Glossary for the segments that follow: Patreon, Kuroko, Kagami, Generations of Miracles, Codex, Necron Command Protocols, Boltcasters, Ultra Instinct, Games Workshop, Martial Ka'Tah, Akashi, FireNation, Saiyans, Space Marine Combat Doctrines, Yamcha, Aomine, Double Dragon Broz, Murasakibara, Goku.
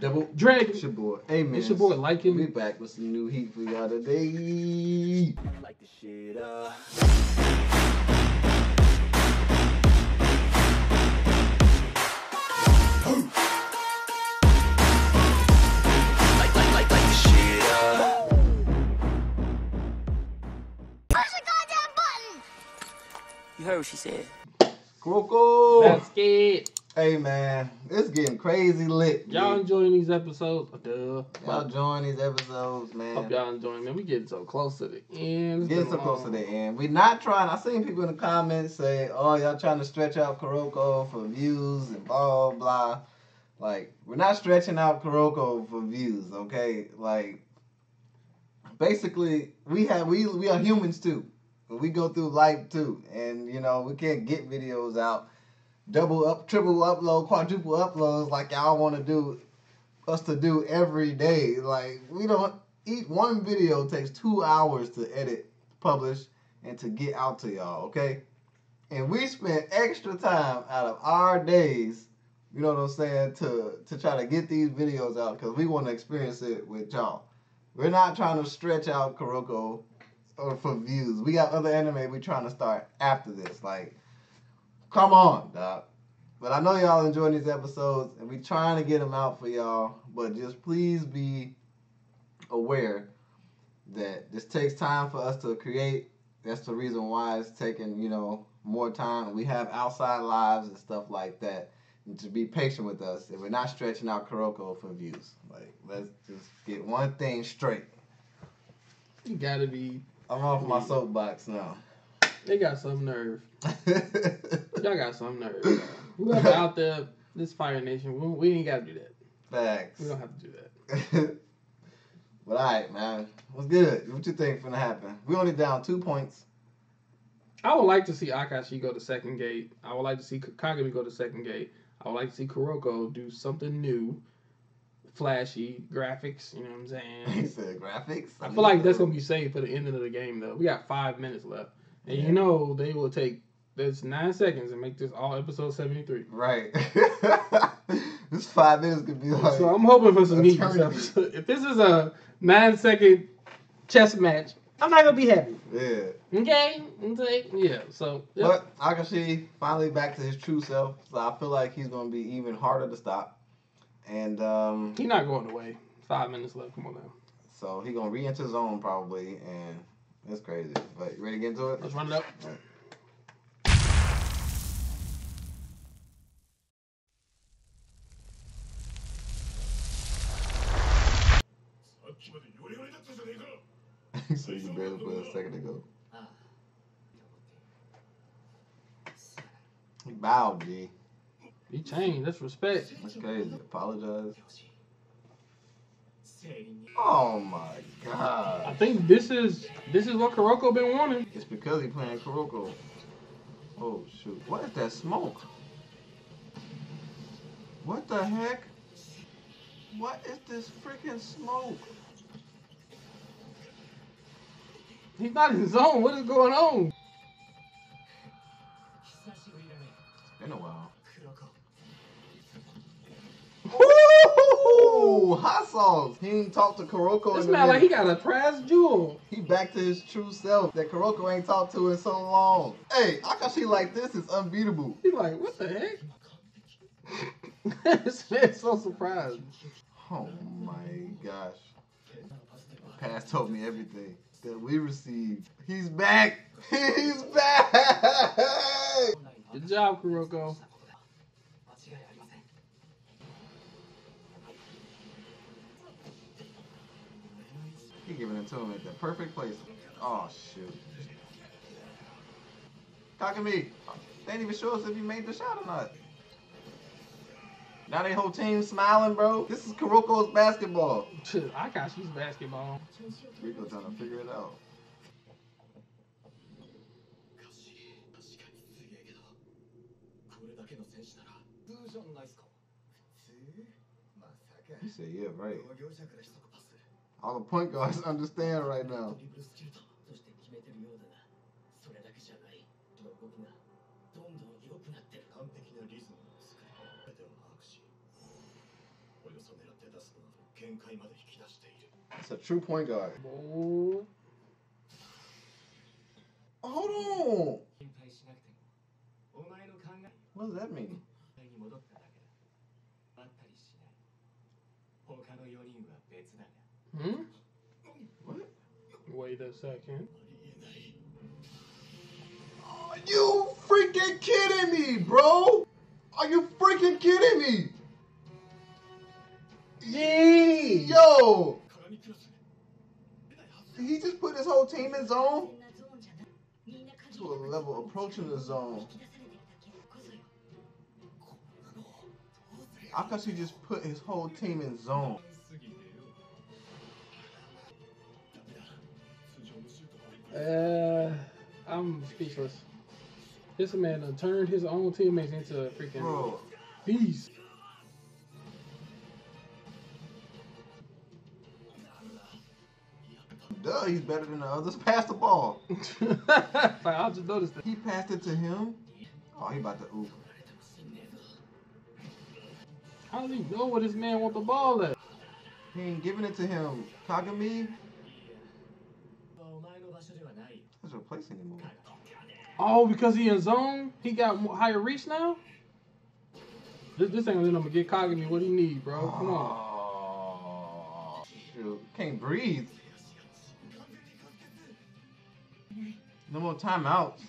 Double Dragon. It's your boy. Amen. It's your boy. Like him. We back with some new heat for y'all today. Like the shit up. What she said. Kuroko! That's it. Hey man, it's getting crazy lit. Y'all enjoying these episodes? Duh. Y'all enjoying these episodes, man. Hope y'all enjoying, man. We getting so close to the end. Getting so close to the end. We not trying. I seen people in the comments say, oh, y'all trying to stretch out Kuroko for views and blah, blah. Like, we're not stretching out Kuroko for views, okay? Like, basically, we are humans too. We go through life too, and you know we can't get videos out, double up, triple upload, quadruple uploads like y'all want to do, us to do every day. Like we don't eat one video takes 2 hours to edit, publish, and to get out to y'all. Okay, and we spent extra time out of our days, you know what I'm saying, to try to get these videos out because we want to experience it with y'all. We're not trying to stretch out Kuroko. Or for views. We got other anime we trying to start after this. Like, come on, dog. But I know y'all enjoying these episodes, and we trying to get them out for y'all. But just please be aware that this takes time for us to create. That's the reason why it's taking, you know, more time. We have outside lives and stuff like that. And to be patient with us, and we're not stretching out Kuroko for views. Like, let's just get one thing straight. You gotta be. I'm off my soapbox now. They got some nerve. Y'all got some nerve. Y'all. Whoever out there, this Fire Nation, we ain't got to do that. Facts. We don't have to do that. But all right, man. What's good? What you think finna happen? We only down 2 points. I would like to see Akashi go to second gate. I would like to see Kagami go to second gate. I would like to see Kuroko do something new. Flashy graphics, you know what I'm saying? He said graphics? I feel like that's going to be saved for the end of the game, though. We got 5 minutes left. And yeah. You know they will take this 9 seconds and make this all episode 73. Right. This 5 minutes could be like... So I'm hoping for some meat. If this is a 9-second chess match, I'm not going to be happy. Yeah. Okay? Yeah, so... Yep. But Akashi finally back to his true self, so I feel like he's going to be even harder to stop. And he's not going away. 5 minutes left. Come on now. So he's gonna re-enter his zone probably, and that's crazy. But you ready to get into it? Let's run it up. All right. So you barely put a second ago. He bowed, G. He changed. That's respect. That's crazy. Apologize. Oh my god. I think this is what Kuroko been wanting. It's because he playing Kuroko. Oh shoot! What is that smoke? What the heck? What is this freaking smoke? He's not in his zone. What is going on? It's been a while. Ooh, hot sauce. He ain't talked to Kuroko. It's not like he got a prized jewel. He back to his true self that Kuroko ain't talked to in so long. Hey, Akashi like this is unbeatable. He like, what the heck? This man's so surprised. Oh my gosh. Past told me everything that we received. He's back. He's back. Good job, Kuroko. He giving it to him at the perfect place. Oh shoot. Kagami, they ain't even sure us if you made the shot or not. Now they whole team smiling, bro. This is Kuroko's basketball. I got she's basketball. We go trying to figure it out. You say yeah, right. All the point guards understand right now. It's a true point guard. Oh. Hold on! What does that mean? Hmm? What? Wait a second. Are you freaking kidding me, bro? Are you freaking kidding me? Yay! Yo! He just put his whole team in zone? To a level approaching the zone. Akashi just put his whole team in zone. I'm speechless. This man done turned his own teammates into a freaking beast. Duh, he's better than the others. Pass the ball. I just noticed that. He passed it to him. Oh, he about to oof. How does he know where this man want the ball at? He ain't giving it to him. Kagami. There's no place anymore. Oh, because he in zone? He got higher reach now? This ain't gonna let him get Kagami what he need, bro. Come on. Shoot. Can't breathe. No more timeouts.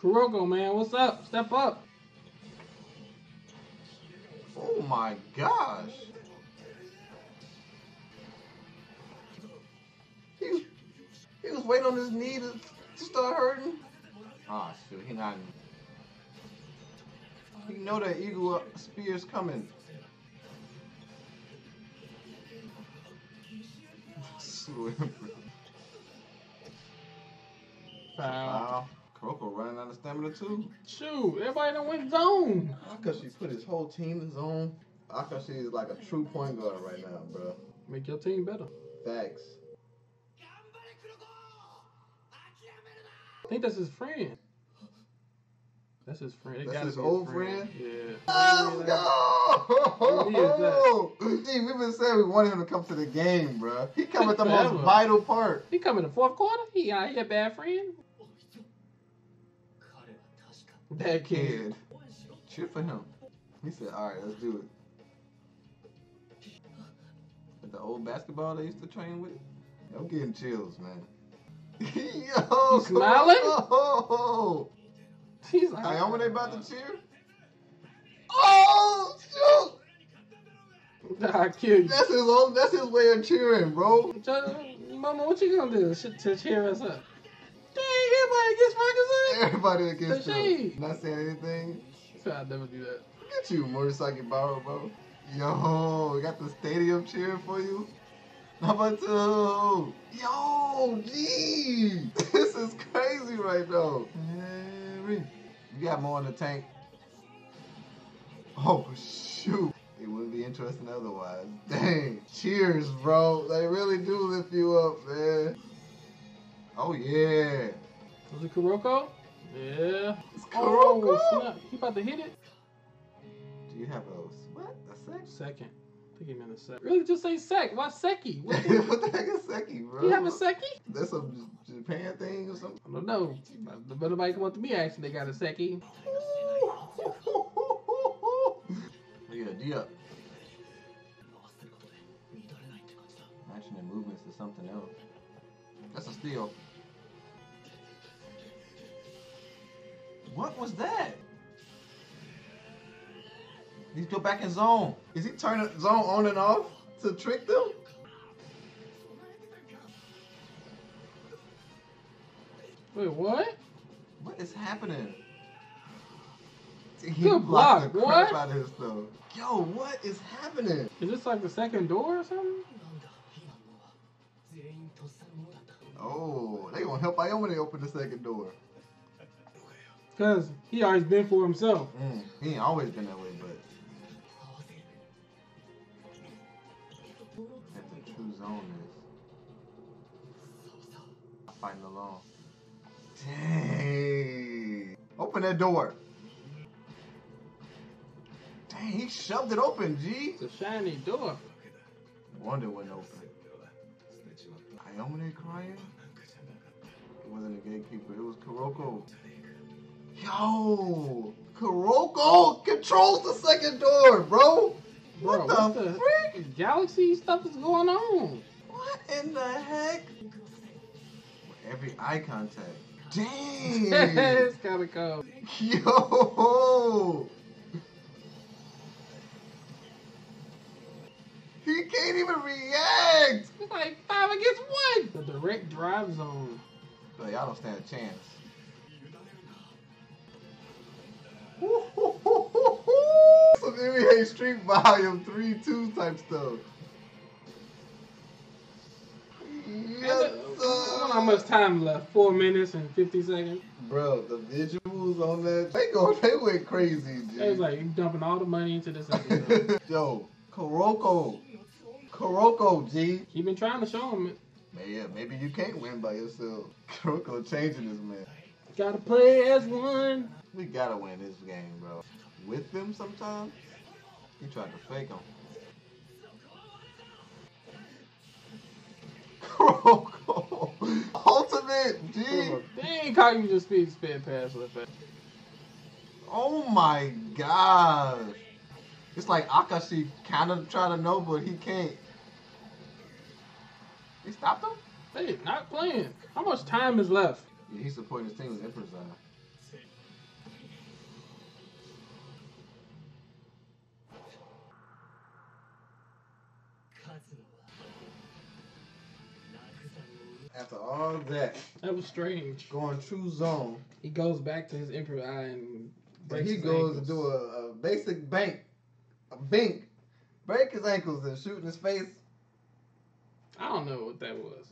Kuroko, man, what's up? Step up. Oh my gosh. He was waiting on his knee to start hurting. Ah, oh, shoot, he not. He know that eagle spear's coming. Wow. Kuroko running out of stamina too. Shoot, everybody done went zone. Akashi put his whole team in zone. Akashi is like a true point guard right now, bro. Make your team better. Facts. I think that's his friend. That's his friend. That's his old friend? Yeah. Let's go! Gee, we've been saying we wanted him to come to the game, bro. He come at the most vital part. He come in the fourth quarter? He out here, bad friend. That kid. Cheer for him. He said, alright, let's do it. With the old basketball they used to train with? I'm getting chills, man. Yo, he's smiling? Oh. He's like, Aomine about to cheer? Oh, shoot! Nah, I kill you. That's his own, that's his way of cheering, bro. Mama, what you gonna do to cheer us up? Dang, everybody gets focused. Everybody gets cheered. Not saying anything. I'd never do that. Look at you, Murasakibara, bro. Yo, we got the stadium cheering for you. Number two. Yo, gee. This is crazy right now. You got more in the tank. Oh, shoot. It wouldn't be interesting otherwise. Dang. Cheers, bro. They really do lift you up, man. Oh, yeah. Was it Kuroko? Yeah. It's Kuroko. Oh, snap. He about to hit it. Do you have a, what? A sec? Second. I think he meant a sec. Really, just say sec. Why seki? What the, what the heck is seki, bro? You have a seki? That's a Japan thing or something? I don't know. But nobody come up to me actually. They got a seki. Yeah, D up. Action and movements to something else. That's a steal. What was that? He's go back in zone. Is he turning zone on and off to trick them? Wait, what? What is happening? He blocked the crap out of his though. Yo, what is happening? Is this like the second door or something? Oh, they gonna help Aomine when they open the second door. Cause he always been for himself. He ain't always been that way, but. That's the true zone is. I'm fighting alone. Dang. Open that door. Dang, he shoved it open, G. It's a shiny door. Wonder wouldn't open. Aomine crying? It wasn't a gatekeeper, it was Kuroko. Yo! Kuroko controls the second door, bro! What the frick? Galaxy stuff is going on. What in the heck? Every eye contact. Dang! It's kinda cold. Yo! He can't even react! It's like 5 against 1! The direct drive zone. But y'all don't stand a chance. Some NBA Street Volume 3-2 type stuff. Yes, how much time left? 4 minutes and 50 seconds. Bro, the visuals on that, they went crazy, dude. It was like you dumping all the money into this episode. Yo, Kuroko. Kuroko, G. He been trying to show him it. Yeah, maybe you can't win by yourself. Kuroko changing this man. Gotta play as one. We gotta win this game, bro. With them sometimes? He tried to fake him. Kuroko! Ultimate, G! Dang, Kagami just spin past with that. Oh my god! It's like Akashi kinda try to know, but he can't. He stopped him? They not playing. How much time is left? Yeah, he's supporting his team with Emperor's Eye. After all that. That was strange. Going true zone. He goes back to his Emperor Eye and breaks his ankles. He goes to do a basic bank. A bink. Break his ankles and shoot in his face. I don't know what that was.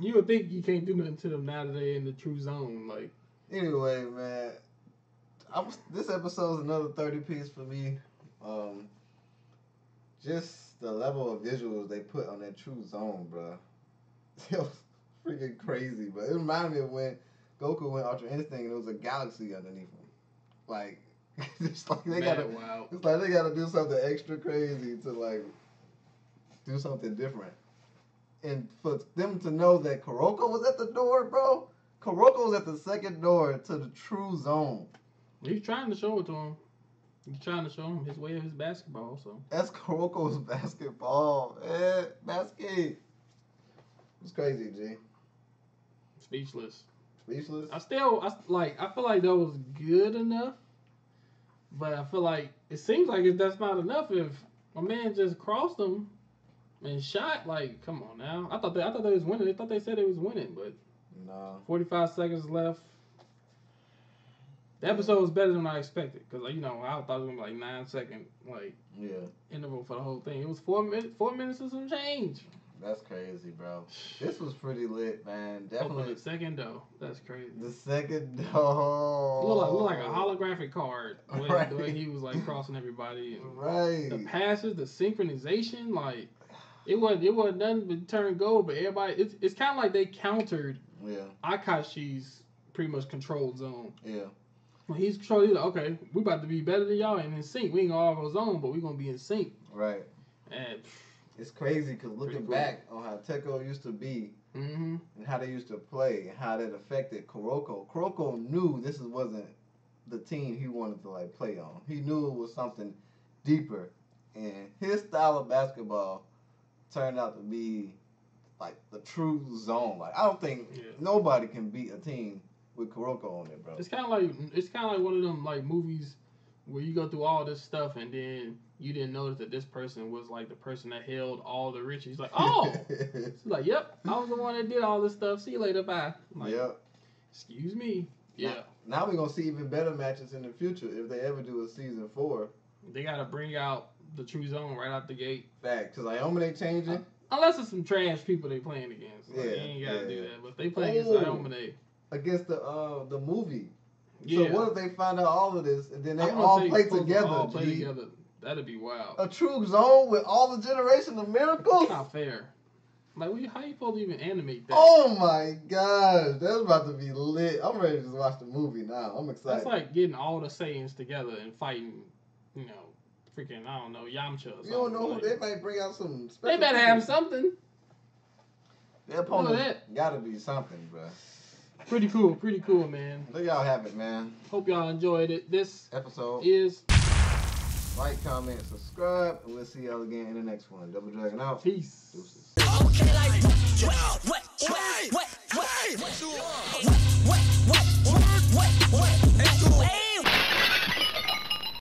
You would think you can't do nothing to them now that they're in the true zone. Like. Anyway, man. This episode's another 30 piece for me. Just the level of visuals they put on that true zone, bro. It was freaking crazy, but it reminded me of when Goku went Ultra Instinct and it was a galaxy underneath him. Like, it's like they gotta do something extra crazy to like do something different. And for them to know that Kuroko was at the door, bro. Kuroko was at the second door to the true zone. He's trying to show it to him. He's trying to show him his way of his basketball. So that's Kuroko's basketball. Yeah, basket. It's crazy, G. Speechless. Speechless? I feel like that was good enough, but I feel like, it seems like that's not enough if my man just crossed him and shot, like, come on now. I thought they was winning. They thought they said they was winning, but no. 45 seconds left. The episode was better than I expected, because, like, you know, I thought it was going to be, like, 9 second, like, interval for the whole thing. It was 4 minutes and some change. That's crazy, bro. This was pretty lit, man. Definitely. Open the second door. That's crazy. The second door. Look like a holographic card. The way he was like crossing everybody. And, right. The passes, the synchronization, like it wasn't nothing but turn gold. But everybody, it's kind of like they countered. Yeah. Akashi's pretty much controlled zone. Yeah. When he's controlled, he's like, okay, we about to be better than y'all and in sync. We ain't gonna all go zone, but we gonna be in sync. Right. And. It's crazy because looking back on how Tekko used to be and how they used to play and how that affected Kuroko. Kuroko knew this wasn't the team he wanted to like play on. He knew it was something deeper, and his style of basketball turned out to be like the true zone. Like I don't think nobody can beat a team with Kuroko on it, bro. It's kind of like one of them like movies where you go through all this stuff and then you didn't notice that this person was like the person that held all the riches. Like, oh, she's like, yep, I was the one that did all this stuff. See you later, bye. I'm like, yep. Excuse me. Yeah. Now we're gonna see even better matches in the future if they ever do a season 4. They gotta bring out the true zone right out the gate. Fact, cause Aomine ain't changing. Unless it's some trash people they playing against. Like, you ain't gotta do that. But if they play against Aomine, against the movie. Yeah. So what if they find out all of this and then they all play together? All play together. That'd be wild. A true zone with all the Generations of Miracles? That's not fair. Like, how you supposed to even animate that? Oh my gosh, that's about to be lit. I'm ready to just watch the movie now. I'm excited. That's like getting all the Saiyans together and fighting, you know, freaking, I don't know, Yamcha or something. You don't know, like, they might bring out some special. They better have something. Their opponent gotta be something, bro. Pretty cool, man. There y'all have it, man. Hope y'all enjoyed it. This episode is... Like, comment, subscribe, and we'll see y'all again in the next one. Double Dragon out. Peace. Deuces. Okay, like, what,